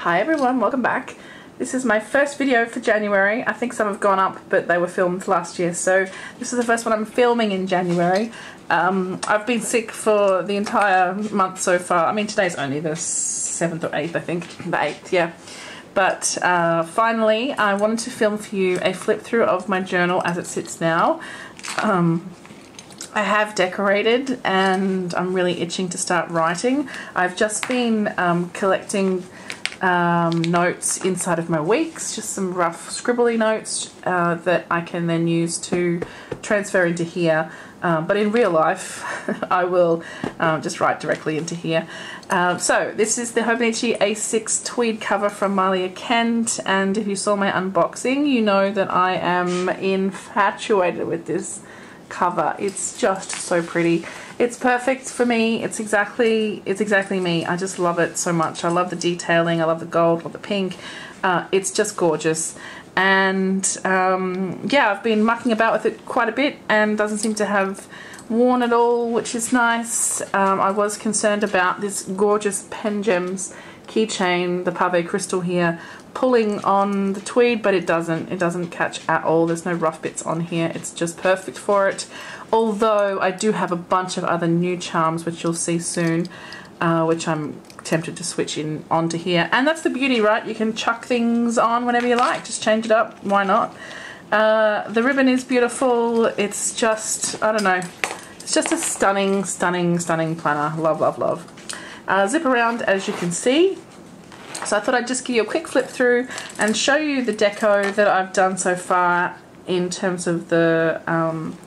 Hi everyone, welcome back. This is my first video for January. I think some have gone up, but they were filmed last year, so this is the first one I'm filming in January. I've been sick for the entire month so far. I mean, today's only the 7th or 8th, I think. The 8th, yeah. But finally, I wanted to film for you a flip through of my journal as it sits now. I have decorated and I'm really itching to start writing. I've just been collecting notes inside of my weeks, just some rough scribbly notes that I can then use to transfer into here, but in real life I will just write directly into here. So this is the Hobonichi A6 tweed cover from Mahlia Kent, and if you saw my unboxing you know that I am infatuated with this cover. It's just so pretty. It's perfect for me. It's exactly me. I just love it so much. I love the detailing. I love the gold. I love the pink. It's just gorgeous. And yeah, I've been mucking about with it quite a bit and doesn't seem to have worn at all, which is nice. I was concerned about this gorgeous Pen Gems keychain, the Pave crystal here, pulling on the tweed, but it doesn't catch at all. There's no rough bits on here. It's just perfect for it, although I do have a bunch of other new charms which you'll see soon, which I'm tempted to switch in onto here. And that's the beauty, right? You can chuck things on whenever you like, just change it up, why not. The ribbon is beautiful. It's just, I don't know, it's just a stunning planner. Love, love, love. Zip around, as you can see. So I thought I'd just give you a quick flip through and show you the deco that I've done so far in terms of the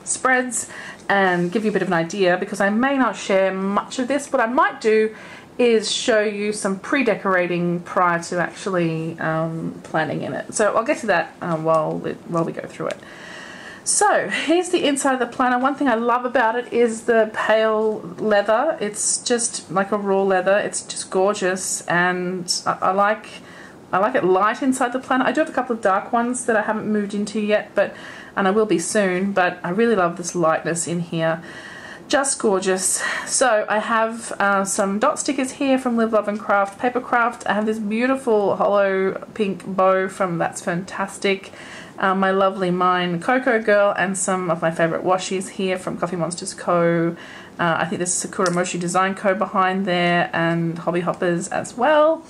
spreads, and give you a bit of an idea, because I may not share much of this. What I might do is show you some pre-decorating prior to actually planning in it. So I'll get to that while we go through it. So here's the inside of the planner. One thing I love about it is the pale leather. It's just like a raw leather. It's just gorgeous, and I like it light inside the planner. I do have a couple of dark ones that I haven't moved into yet, and I will be soon, but I really love this lightness in here. Just gorgeous. So I have some dot stickers here from Live, Love and Craft, Papercraft. I have this beautiful hollow pink bow from That's Fantastic. My lovely mine, Coco Girl, and some of my favourite washies here from Coffee Monsters Co. I think there's Sakura Moshi Design Co. behind there, and Hobby Hoppers as well.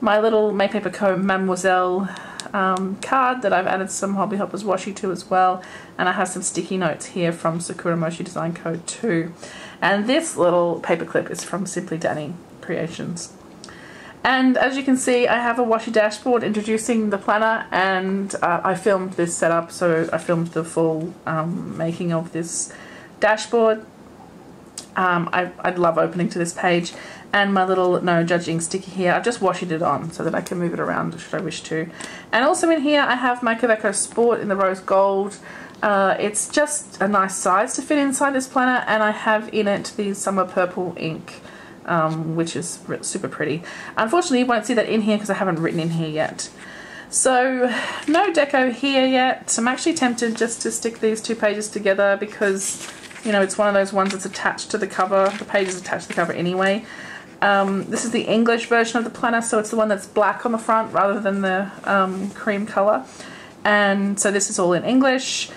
My little May Paper Co. Mademoiselle card that I've added some Hobby Hoppers washi to as well, and I have some sticky notes here from Sakura Moshi Design Co. too. And this little paperclip is from Simply Danny Creations. And as you can see, I have a washi dashboard introducing the planner, and I filmed this setup, so I filmed the full making of this dashboard. I love opening to this page, and my little no judging sticky here. I've just washied it on so that I can move it around should I wish to. And also in here I have my Kaweco Sport in the rose gold. It's just a nice size to fit inside this planner, and I have in it the summer purple ink. Which is super pretty. Unfortunately you won't see that in here because I haven't written in here yet. So no deco here yet. I'm actually tempted just to stick these two pages together because, you know, it's one of those ones that's attached to the cover. The page is attached to the cover anyway. This is the English version of the planner, so it's the one that's black on the front rather than the cream colour. And so this is all in English.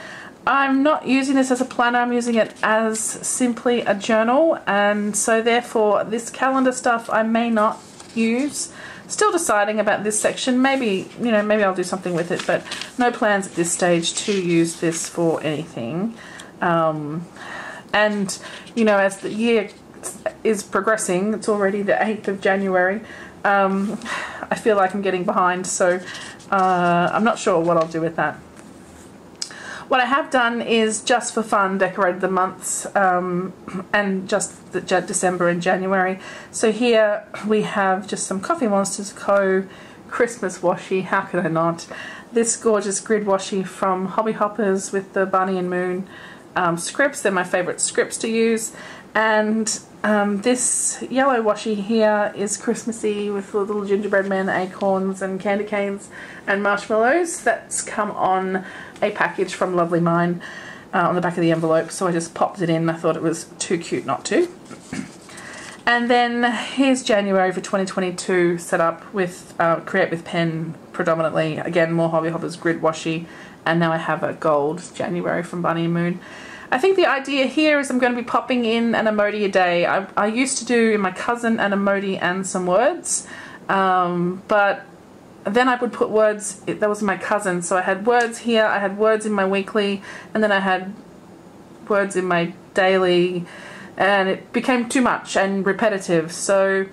I'm not using this as a planner, I'm using it as simply a journal, and so therefore this calendar stuff I may not use. Still deciding about this section. Maybe, you know, maybe I'll do something with it, but no plans at this stage to use this for anything. And, you know, as the year is progressing, it's already the 8th of January, I feel like I'm getting behind, so I'm not sure what I'll do with that. What I have done is, just for fun, decorated the months and just the December and January. So here we have just some Coffee Monsters Co. Christmas washi, how could I not? This gorgeous grid washi from Hobby Hoppers with the Bunny and Moon scripts. They're my favourite scripts to use. And this yellow washi here is Christmassy with little gingerbread men, acorns and candy canes and marshmallows. That's come on a package from Lovely Mine on the back of the envelope, so I just popped it in. I thought it was too cute not to. And then here's January for 2022 set up with Create with Pen predominantly. Again, more Hobby Hoppers grid washi. And now I have a gold January from Bunny and Moon. I think the idea here is I'm going to be popping in an emoji a day. I used to do in my cousin an emoji and some words. But then I would put words, that was my cousin. So I had words here, I had words in my weekly, and then I had words in my daily. And it became too much and repetitive, so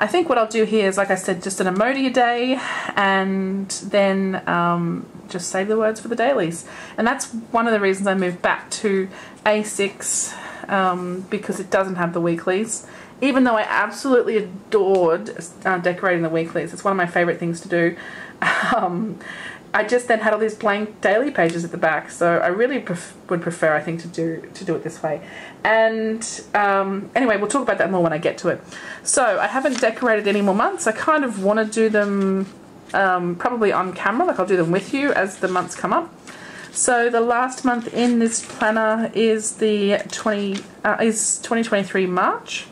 I think what I'll do here is, like I said, just an emoji a day, and then just save the words for the dailies. And that's one of the reasons I moved back to A6, because it doesn't have the weeklies, even though I absolutely adored decorating the weeklies. It's one of my favorite things to do. I just then had all these blank daily pages at the back, so I really would prefer, I think, to do it this way. And anyway, we'll talk about that more when I get to it. So I haven't decorated any more months. I kind of want to do them probably on camera, like I'll do them with you as the months come up. So the last month in this planner is the 2023 March.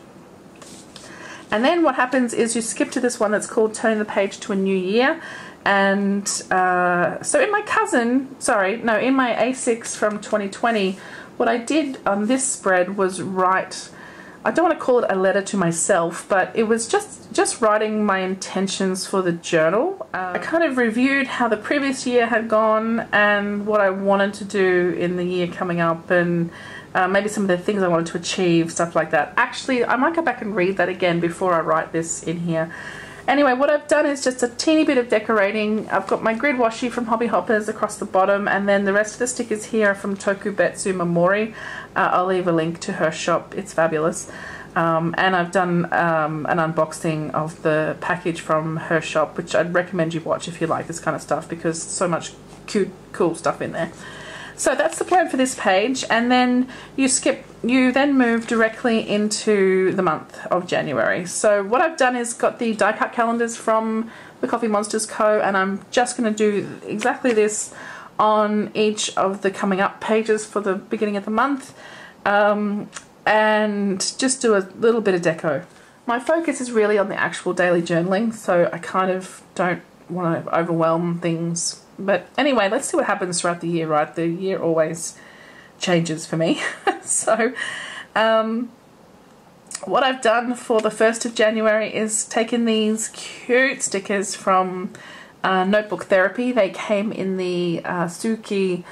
And then what happens is you skip to this one that's called Turning the Page to a New Year. And so in my in my A6 from 2020, what I did on this spread was write, I don't want to call it a letter to myself, but it was just writing my intentions for the journal. I kind of reviewed how the previous year had gone and what I wanted to do in the year coming up, and maybe some of the things I wanted to achieve, stuff like that. Actually, I might go back and read that again before I write this in here. Anyway, what I've done is just a teeny bit of decorating. I've got my grid washi from Hobby Hoppers across the bottom, and then the rest of the stickers here are from Tokubetsu Momori. I'll leave a link to her shop, it's fabulous. And I've done an unboxing of the package from her shop, which I'd recommend you watch if you like this kind of stuff, because so much cute, cool stuff in there. So that's the plan for this page, and then you then move directly into the month of January. So what I've done is got the die cut calendars from the Coffee Monsters Co., and I'm just going to do exactly this on each of the coming up pages for the beginning of the month, and just do a little bit of deco. My focus is really on the actual daily journaling, so I kind of don't want to overwhelm things. But anyway, let's see what happens throughout the year, right? The year always changes for me. So what I've done for the 1st of January is taken these cute stickers from Notebook Therapy. They came in the Suki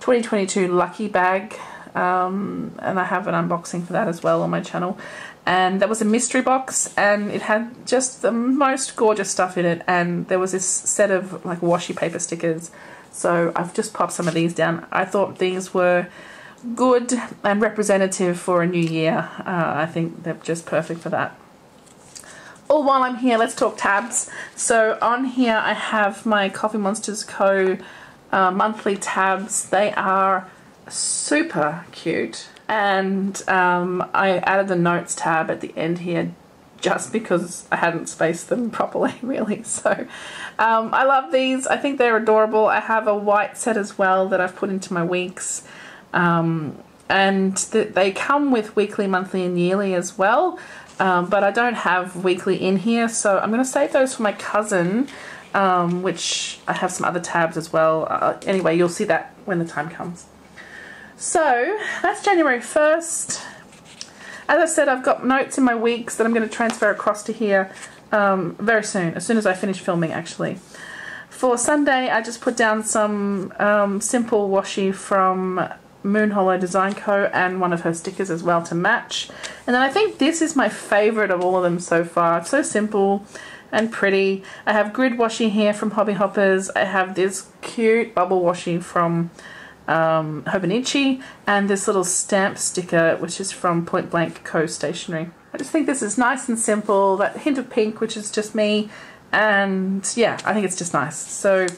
2022 Lucky Bag, and I have an unboxing for that as well on my channel. And that was a mystery box, and it had just the most gorgeous stuff in it, and there was this set of like washi paper stickers, so I've just popped some of these down. I thought these were good and representative for a new year. I think they're just perfect for that. All while I'm here, let's talk tabs. So on here I have my Coffee Monsters Co. Monthly tabs. They are super cute. And I added the notes tab at the end here just because I hadn't spaced them properly, really. So I love these. I think they're adorable. I have a white set as well that I've put into my weeks. And they come with weekly, monthly and yearly as well. But I don't have weekly in here, so I'm going to save those for my cousin, which I have some other tabs as well. Anyway, you'll see that when the time comes. So that's January 1st. As I said, I've got notes in my weeks that I'm going to transfer across to here very soon, as soon as I finish filming actually. For Sunday, I just put down some simple washi from Moon Hollow Design Co. and one of her stickers as well to match. And then I think this is my favorite of all of them so far. It's so simple and pretty. I have grid washi here from Hobby Hoppers. I have this cute bubble washi from Hobonichi, and this little stamp sticker which is from Point Blank Co. Stationery. I just think this is nice and simple, that hint of pink which is just me, and yeah, I think it's just nice. So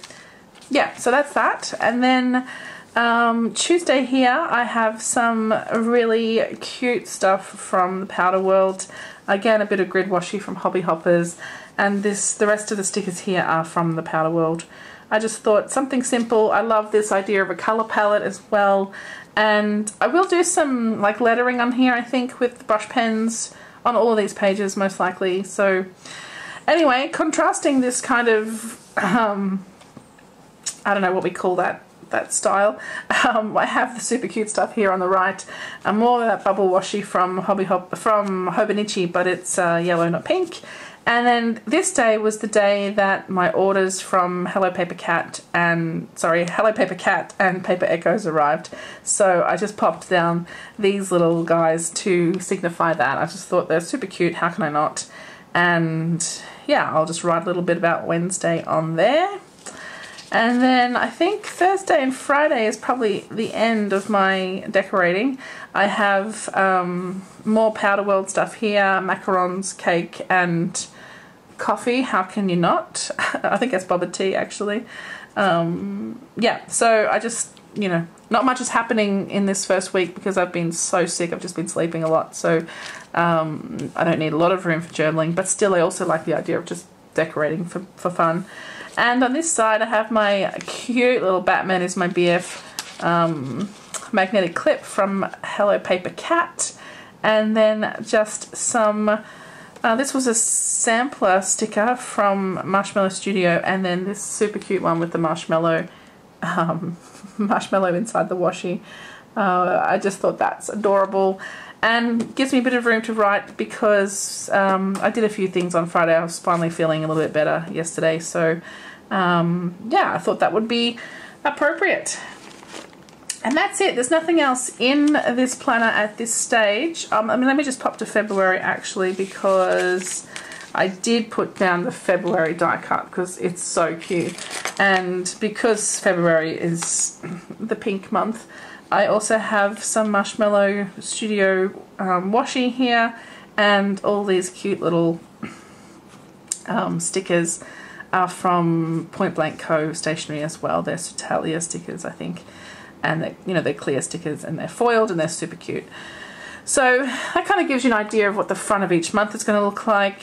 yeah, so that's that. And then Tuesday here I have some really cute stuff from the Powder World. Again, a bit of grid washi from Hobby Hoppers, and the rest of the stickers here are from the Powder World. I just thought something simple. I love this idea of a colour palette as well, and I will do some like lettering on here I think with the brush pens on all of these pages most likely. So anyway, contrasting this kind of, I don't know what we call that style. I have the super cute stuff here on the right. More of that bubble washi from Hobonichi, but it's yellow, not pink. And then this day was the day that my orders from Hello Paper Cat and Paper Echoes arrived. So I just popped down these little guys to signify that. I just thought they're super cute, how can I not? And yeah, I'll just write a little bit about Wednesday on there. And then I think Thursday and Friday is probably the end of my decorating. I have more Powder World stuff here, macarons, cake and coffee. How can you not? I think that's boba tea actually. Yeah, so I just, you know, not much is happening in this first week because I've been so sick. I've just been sleeping a lot. So I don't need a lot of room for journaling, but still I also like the idea of just decorating for fun. And on this side I have my cute little Batman is my BF magnetic clip from Hello Paper Cat. And then just some, this was a sampler sticker from Marshmallow Studio, and then this super cute one with the marshmallow, marshmallow inside the washi. I just thought that's adorable and gives me a bit of room to write because I did a few things on Friday. I was finally feeling a little bit better yesterday, so yeah, I thought that would be appropriate. And that's it. There's nothing else in this planner at this stage. I mean, let me just pop to February actually, because I did put down the February die cut because it's so cute, and because February is the pink month, I also have some Marshmallow Studio washi here and all these cute little stickers are from Point Blank Co. Stationery as well. They're Sutalia stickers, I think, and you know, they're clear stickers and they're foiled and they're super cute. So that kind of gives you an idea of what the front of each month is going to look like,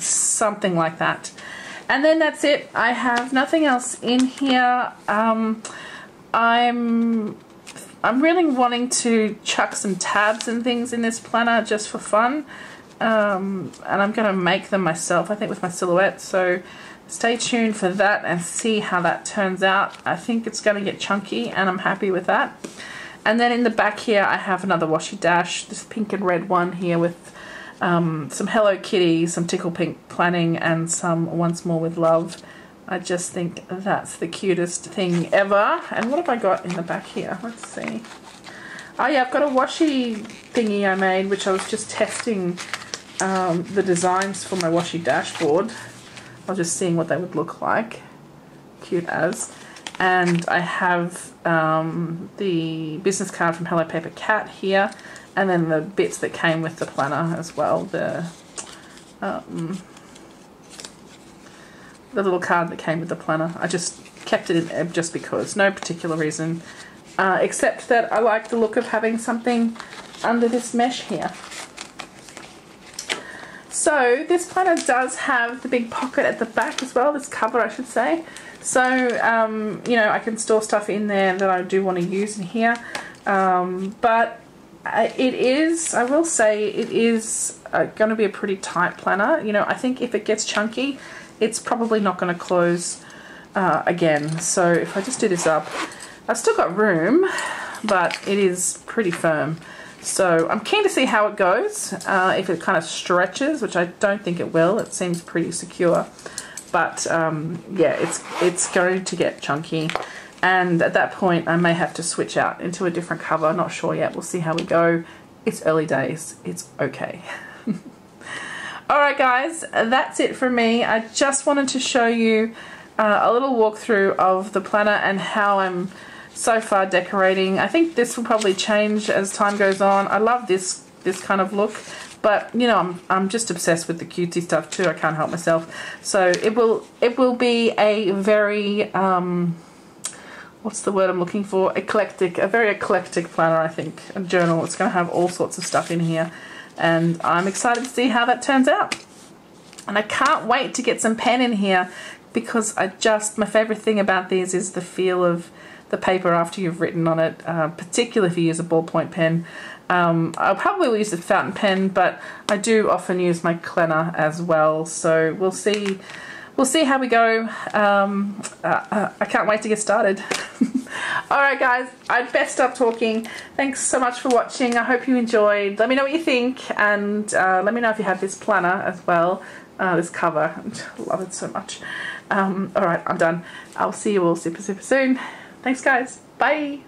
something like that. And then that's it. I have nothing else in here. I'm really wanting to chuck some tabs and things in this planner just for fun, and I'm going to make them myself, I think, with my silhouette, so stay tuned for that and see how that turns out. I think it's going to get chunky and I'm happy with that. And then in the back here I have another washi dash, this pink and red one here with some Hello Kitty, some Tickle Pink planning and some Once More With Love. I just think that's the cutest thing ever. And what have I got in the back here? Let's see. Oh yeah, I've got a washi thingy I made, which I was just testing the designs for my washi dashboard. I was just seeing what they would look like. Cute as. And I have the business card from Hello Paper Cat here. And then the bits that came with the planner as well. The little card that came with the planner. I just kept it in there just because, no particular reason, except that I like the look of having something under this mesh here. So this planner does have the big pocket at the back as well, this cover I should say, so you know, I can store stuff in there that I do want to use in here, but it is, I will say, it is going to be a pretty tight planner. You know, I think if it gets chunky it's probably not going to close again. So if I just do this up, I've still got room, but it is pretty firm. So I'm keen to see how it goes, if it kind of stretches, which I don't think it will. It seems pretty secure, but yeah, it's going to get chunky. And at that point, I may have to switch out into a different cover. Not sure yet. We'll see how we go. It's early days. It's okay. Alright guys, that's it from me. I just wanted to show you a little walkthrough of the planner and how I'm so far decorating. I think this will probably change as time goes on. I love this kind of look, but you know, I'm just obsessed with the cutesy stuff too. I can't help myself. So it will be a very what's the word I'm looking for? Eclectic, a very eclectic planner, I think, a journal. It's going to have all sorts of stuff in here. And I'm excited to see how that turns out. And I can't wait to get some pen in here because my favorite thing about these is the feel of the paper after you've written on it, particularly if you use a ballpoint pen. I probably will use a fountain pen, but I do often use my cleaner as well, so we'll see. We'll see how we go. I can't wait to get started. Alright guys, I'd best stop talking. Thanks so much for watching. I hope you enjoyed. Let me know what you think, and let me know if you have this planner as well. This cover. I love it so much. Alright, I'm done. I'll see you all super soon. Thanks guys. Bye.